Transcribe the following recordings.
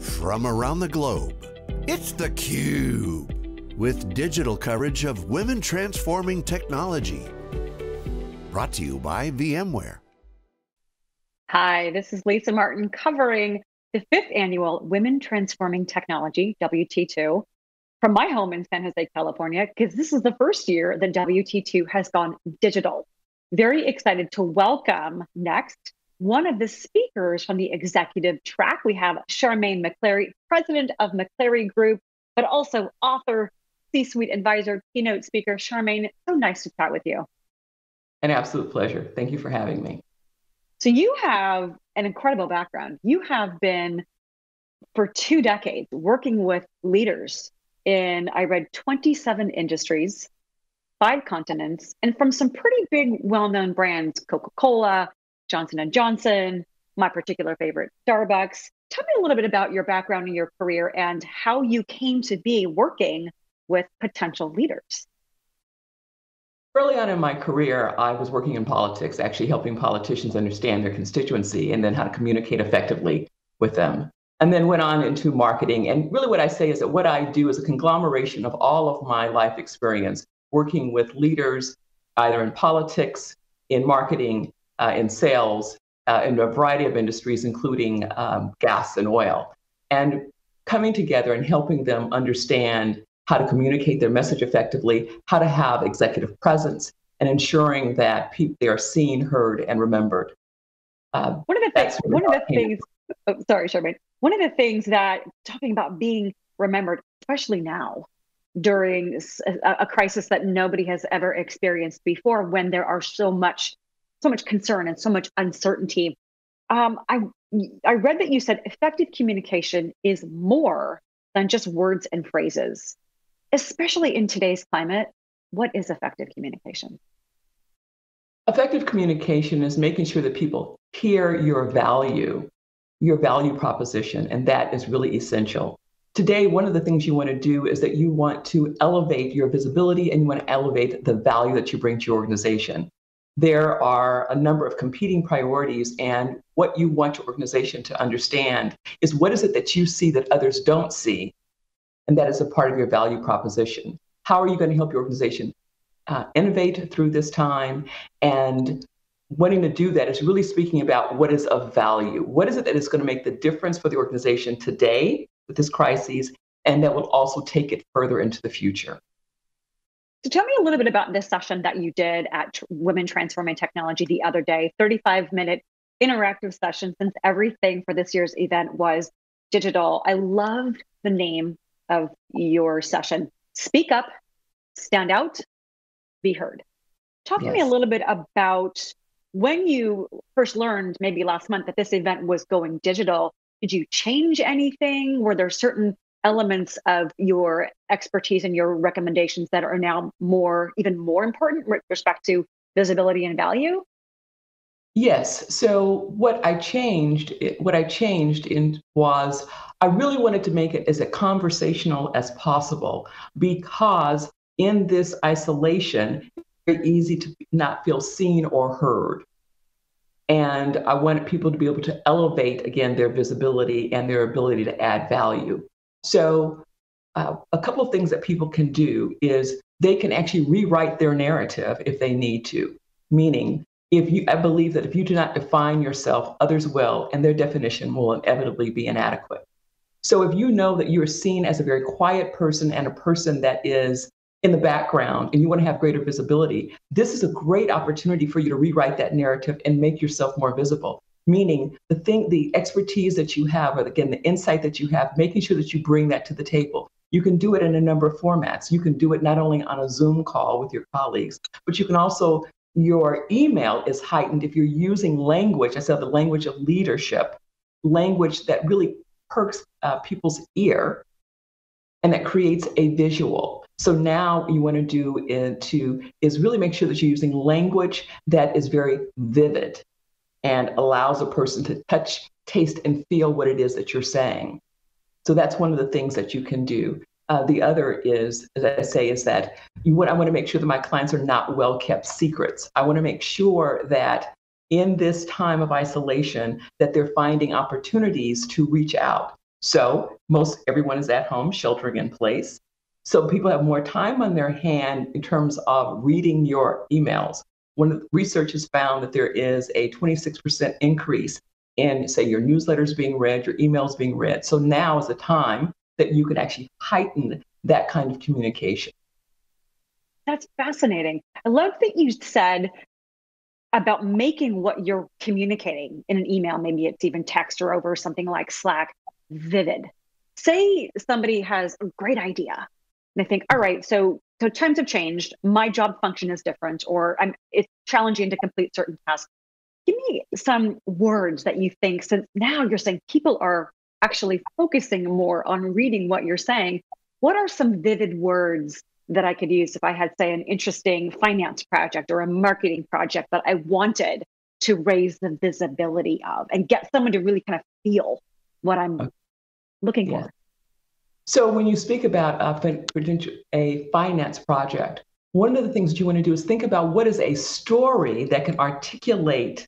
from around the globe. It's theCUBE, with digital coverage of Women Transforming Technology. Brought to you by VMware. Hi, this is Lisa Martin covering the 5th annual Women Transforming Technology, WT2, from my home in San Jose, California, because this is the first year that WT2 has gone digital. Very excited to welcome next one of the speakers from the executive track. We have Charmaine McClarie, president of McClarie Group, but also author, C-suite advisor, keynote speaker. Charmaine, so nice to chat with you. An absolute pleasure. Thank you for having me. So you have an incredible background. You have been, for 2 decades, working with leaders in, I read, 27 industries, 5 continents, and from some pretty big, well-known brands, Coca-Cola, Johnson and Johnson, my particular favorite, Starbucks. Tell me a little bit about your background and your career and how you came to be working with potential leaders. Early on in my career, I was working in politics, actually helping politicians understand their constituency and then how to communicate effectively with them. And then went on into marketing. And really what I say is that what I do is a conglomeration of all of my life experience, working with leaders, either in politics, in marketing, in sales, in a variety of industries, including gas and oil, and coming together and helping them understand how to communicate their message effectively, how to have executive presence, and ensuring that they are seen, heard, and remembered. One of the things that, talking about being remembered, especially now, during a crisis that nobody has ever experienced before, when there are so much concern and so much uncertainty. I read that you said effective communication is more than just words and phrases, especially in today's climate. What is effective communication? Effective communication is making sure that people hear your value proposition, and that is really essential. Today, one of the things you want to do is that you want to elevate your visibility and you want to elevate the value that you bring to your organization. There are a number of competing priorities, and what you want your organization to understand is what is it that you see that others don't see, and that is a part of your value proposition. How are you going to help your organization innovate through this time? And wanting to do that is really speaking about what is of value. What is it that is going to make the difference for the organization today with this crisis, and that will also take it further into the future? So tell me a little bit about this session that you did at Women Transforming Technology the other day, 35-minute interactive session, since everything for this year's event was digital. I loved the name of your session, Speak Up, Stand Out, Be Heard. Talk to me a little bit about when you first learned, maybe last month, that this event was going digital. Did you change anything? Were there certain elements of your expertise and your recommendations that are now even more important with respect to visibility and value? Yes. So what I changed was I really wanted to make it as conversational as possible, because in this isolation, it's very easy to not feel seen or heard. And I wanted people to be able to elevate, again, their visibility and their ability to add value. So a couple of things that people can do is they can actually rewrite their narrative if they need to, meaning I believe that if you do not define yourself, others will, and their definition will inevitably be inadequate. So if you know that you are seen as a very quiet person and a person that is in the background and you want to have greater visibility, this is a great opportunity for you to rewrite that narrative and make yourself more visible. Meaning the expertise that you have, or again, the insight that you have, making sure that you bring that to the table. You can do it in a number of formats. You can do it not only on a Zoom call with your colleagues, but you can also, your email is heightened if you're using language, I said the language of leadership, language that really perks people's ear and that creates a visual. So now what you want to do is really make sure that you're using language that is very vivid and allows a person to touch, taste, and feel what it is that you're saying. So that's one of the things that you can do. The other is, as I say, is that I want to make sure that my clients are not well-kept secrets. I want to make sure that in this time of isolation, that they're finding opportunities to reach out. So most everyone is at home sheltering in place. So people have more time on their hand in terms of reading your emails. When research has found that there is a 26% increase in, say, your newsletters being read, your emails being read. So now is the time that you can actually heighten that kind of communication. That's fascinating. I love that you said about making what you're communicating in an email, maybe it's even text or over something like Slack, vivid. Say somebody has a great idea and they think, all right, so times have changed, my job function is different, or it's challenging to complete certain tasks. Give me some words that you think, since now you're saying people are actually focusing more on reading what you're saying, what are some vivid words that I could use if I had, say, an interesting finance project or a marketing project that I wanted to raise the visibility of and get someone to really kind of feel what I'm looking for? So when you speak about a finance project, one of the things that you want to do is think about what is a story that can articulate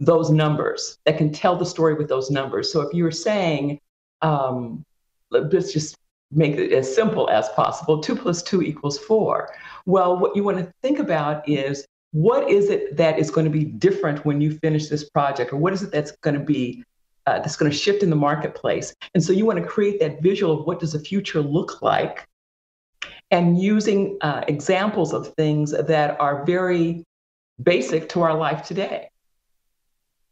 those numbers, that can tell the story with those numbers. So if you're saying, let's just make it as simple as possible, 2 + 2 = 4. Well, what you want to think about is, what is it that is going to be different when you finish this project? Or what is it that's going to be, that's going to shift in the marketplace? And so you want to create that visual of what does the future look like, and using examples of things that are very basic to our life today,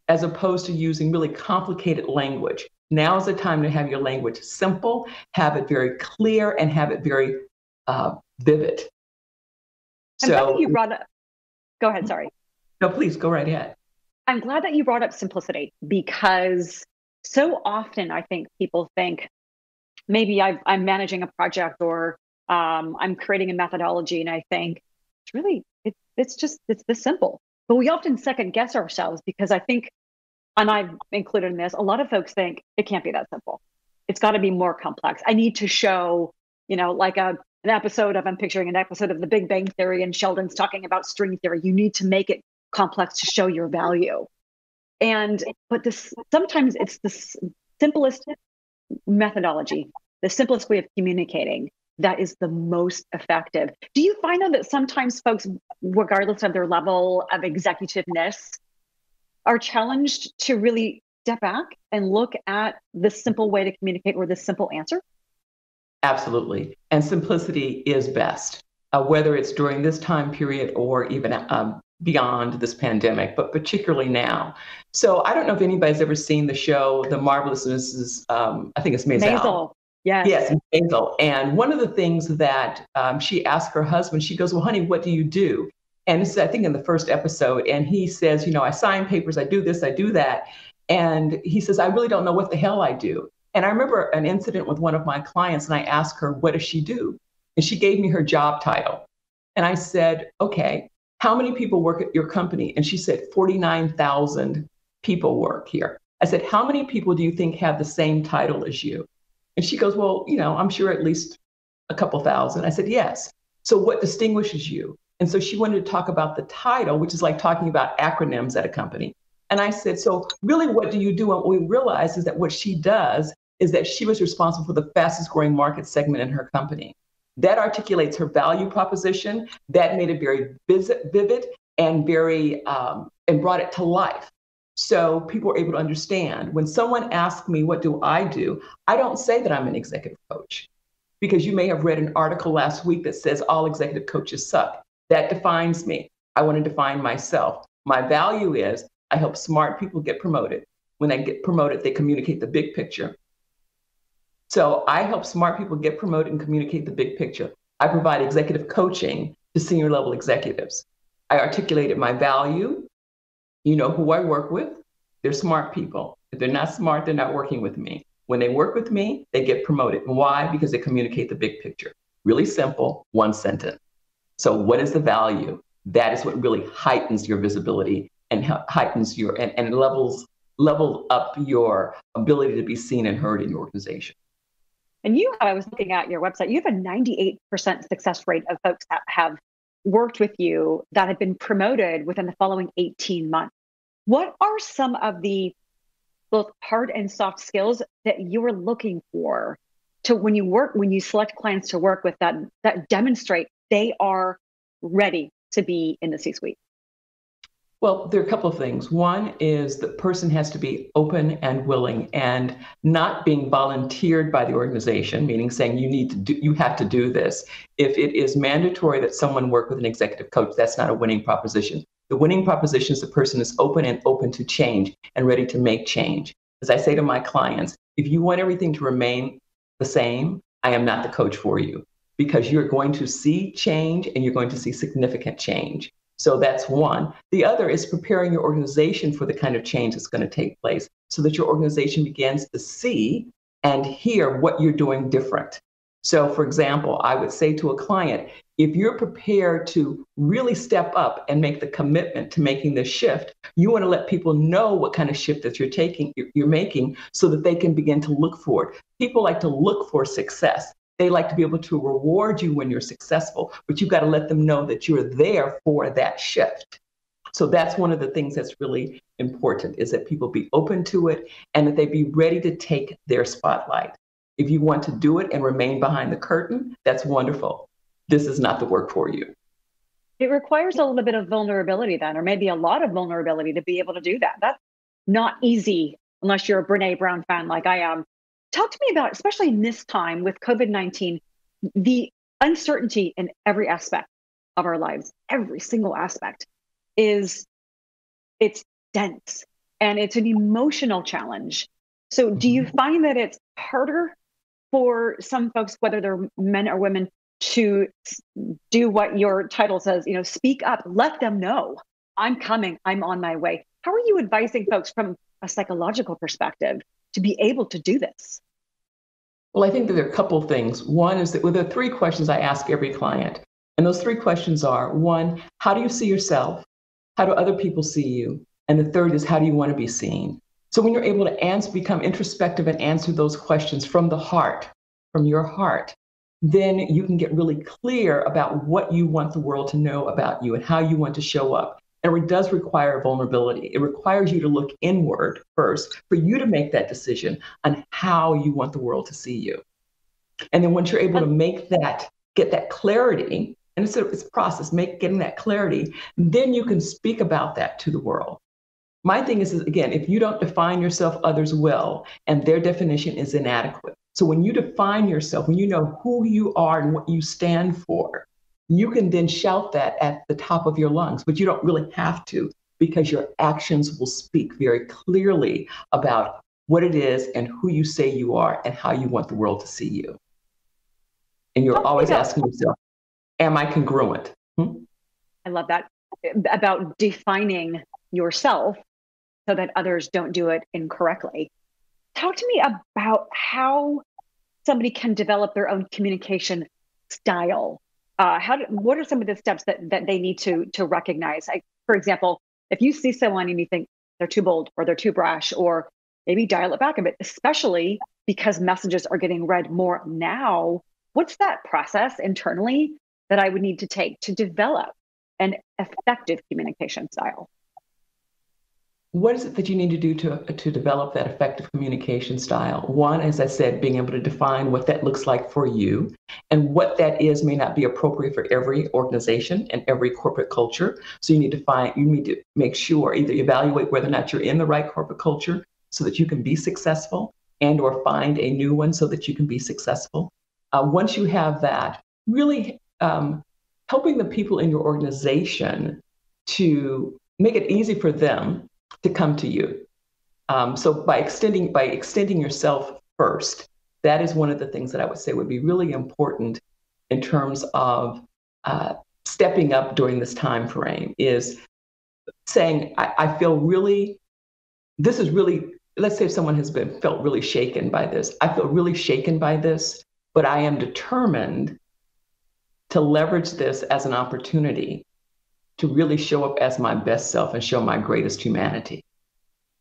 as opposed to using really complicated language. Now is the time to have your language simple, have it very clear, and have it very vivid. I'm glad that you brought up. Go ahead, sorry. No, please go right ahead. I'm glad that you brought up simplicity, because so often I think people think maybe I'm managing a project, or I'm creating a methodology, and I think it's really, it's this simple. But we often second guess ourselves, because I think, and I've included in this, a lot of folks think it can't be that simple. It's got to be more complex. I need to show, like an episode of, I'm picturing an episode of The Big Bang Theory, and Sheldon's talking about string theory. You need to make it complex to show your value. But sometimes it's the simplest methodology, the simplest way of communicating, that is the most effective. Do you find, though, that sometimes folks, regardless of their level of executiveness, are challenged to really step back and look at the simple way to communicate, or the simple answer? Absolutely. And simplicity is best, whether it's during this time period or even beyond this pandemic, but particularly now. So I don't know if anybody's ever seen the show, The Marvelous Mrs. I think it's Maisel. Maisel. Yes, Maisel. And one of the things that she asked her husband, she goes, well, honey, what do you do? And this is, I think, in the first episode. And he says, I sign papers, I do this, I do that. And he says, I really don't know what the hell I do. And I remember an incident with one of my clients, and I asked her, what does she do? And she gave me her job title. And I said, okay, how many people work at your company? And she said, 49,000 people work here. I said, how many people do you think have the same title as you? And she goes, well, I'm sure at least a couple thousand. I said, yes. So what distinguishes you? And so she wanted to talk about the title, which is like talking about acronyms at a company. And I said, so really, what do you do? And what we realized is that what she does is that she was responsible for the fastest growing market segment in her company. That articulates her value proposition. That made it very vivid and very, and brought it to life. So people are able to understand. When someone asks me, what do? I don't say that I'm an executive coach, because you may have read an article last week that says all executive coaches suck. That defines me. I want to define myself. My value is I help smart people get promoted. When they get promoted, they communicate the big picture. So I help smart people get promoted and communicate the big picture. I provide executive coaching to senior level executives. I articulated my value. You know who I work with? They're smart people. If they're not smart, they're not working with me. When they work with me, they get promoted. Why? Because they communicate the big picture. Really simple, one sentence. So what is the value? That is what really heightens your visibility and heightens your, and level up your ability to be seen and heard in your organization. And I was looking at your website, you have a 98% success rate of folks that have worked with you that have been promoted within the following 18 months. What are some of the both hard and soft skills that you're looking for to when you select clients to work with that demonstrate they are ready to be in the C-suite? Well, there are a couple of things. One is the person has to be open and willing and not being volunteered by the organization, meaning saying you have to do this. If it is mandatory that someone work with an executive coach, that's not a winning proposition. The winning proposition is the person is open to change and ready to make change. As I say to my clients, if you want everything to remain the same, I am not the coach for you, because you're going to see change and you're going to see significant change. So that's one. The other is preparing your organization for the kind of change that's going to take place so that your organization begins to see and hear what you're doing different. So for example, I would say to a client, if you're prepared to really step up and make the commitment to making this shift, you want to let people know what kind of shift that you're making so that they can begin to look for it. People like to look for success. They like to be able to reward you when you're successful, but you've got to let them know that you're there for that shift. So that's one of the things that's really important, is that people be open to it and that they be ready to take their spotlight. If you want to do it and remain behind the curtain, that's wonderful. This is not the work for you. It requires a little bit of vulnerability then, or maybe a lot of vulnerability to be able to do that. That's not easy unless you're a Brené Brown fan like I am. Talk to me about, especially in this time with COVID-19, the uncertainty in every aspect of our lives, every single aspect it's dense and it's an emotional challenge. So do you find that it's harder for some folks, whether they're men or women, to do what your title says, speak up, let them know, I'm coming, I'm on my way? How are you advising folks from a psychological perspective to be able to do this? Well, I think that there are a couple of things. One is that there are three questions I ask every client. And those three questions are, one, how do you see yourself? How do other people see you? And the third is, how do you want to be seen? So when you're able to become introspective and answer those questions from the heart, from your heart, then you can get really clear about what you want the world to know about you and how you want to show up. And it does require vulnerability. It requires you to look inward first for you to make that decision on how you want the world to see you. And then once you're able to get that clarity, and it's a process, getting that clarity, then you can speak about that to the world. My thing is, again, if you don't define yourself, others will, and their definition is inadequate. So when you define yourself, when you know who you are and what you stand for, you can then shout that at the top of your lungs, but you don't really have to, because your actions will speak very clearly about what it is and who you say you are and how you want the world to see you. And you're always asking yourself, am I congruent? I love that, about defining yourself so that others don't do it incorrectly. Talk to me about how somebody can develop their own communication style. What are some of the steps that they need to recognize? For example, if you see someone and you think they're too bold or they're too brash, or maybe dial it back a bit, especially because messages are getting read more now, what's that process internally that I would need to take to develop an effective communication style? What is it that you need to do to develop that effective communication style? One, as I said, being able to define what that looks like for you, and what that is may not be appropriate for every organization and every corporate culture. So you need to make sure, either evaluate whether or not you're in the right corporate culture so that you can be successful, and or find a new one so that you can be successful. Once you have that, really helping the people in your organization to make it easy for them to come to you. So by extending yourself first, that is one of the things that I would say would be really important in terms of stepping up during this time frame, is saying, I feel really, this is really, let's say if someone has felt really shaken by this, I feel really shaken by this, but I am determined to leverage this as an opportunity to really show up as my best self and show my greatest humanity.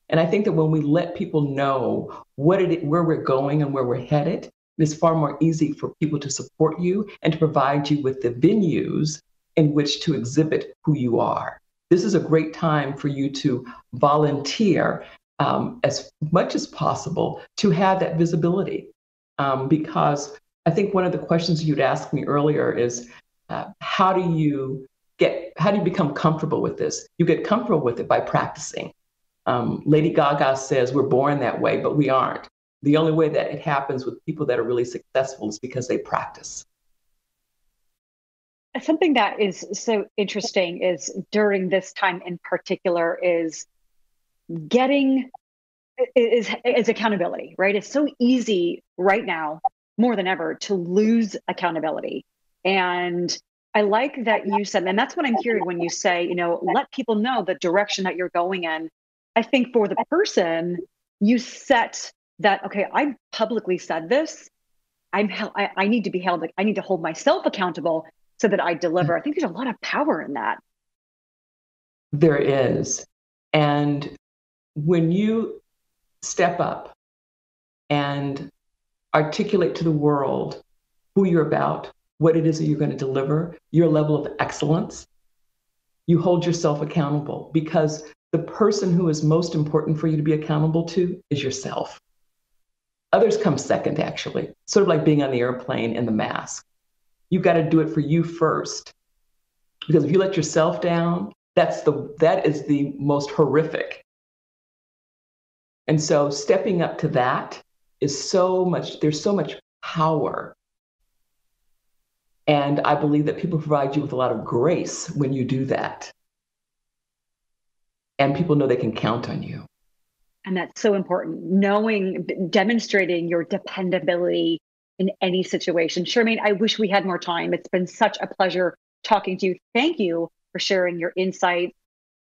And I think that when we let people know where we're going and where we're headed, it's far more easy for people to support you and to provide you with the venues in which to exhibit who you are. This is a great time for you to volunteer as much as possible to have that visibility. Because I think one of the questions you'd asked me earlier is, how do you become comfortable with this? You get comfortable with it by practicing. Lady Gaga says we're born that way, but we aren't. The only way that it happens with people that are really successful is because they practice. Something that is so interesting is during this time in particular is accountability, right? It's so easy right now, more than ever, to lose accountability. And I like that you said, and that's what I'm hearing when you say, you know, let people know the direction that you're going in. I think for the person, you set that, okay, I publicly said this. I need to be held, I need to hold myself accountable so that I deliver. I think there's a lot of power in that. There is. And when you step up and articulate to the world who you're about, what it is that you're going to deliver, your level of excellence, you hold yourself accountable, because the person who is most important for you to be accountable to is yourself. Others come second, actually, sort of like being on the airplane and the mask. You've got to do it for you first, because if you let yourself down, that is the most horrific. And so stepping up to that is so much, there's so much power. And I believe that people provide you with a lot of grace when you do that. And people know they can count on you. And that's so important, demonstrating your dependability in any situation. Charmaine, I wish we had more time. It's been such a pleasure talking to you. Thank you for sharing your insights.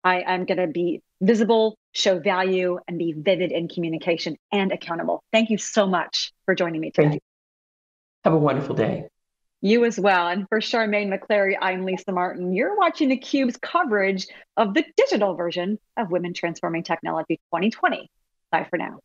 I am going to be visible, show value, and be vivid in communication and accountable. Thank you so much for joining me today. Have a wonderful day. You as well. And for Charmaine McClarie, I'm Lisa Martin. You're watching theCUBE's coverage of the digital version of Women Transforming Technology 2020. Bye for now.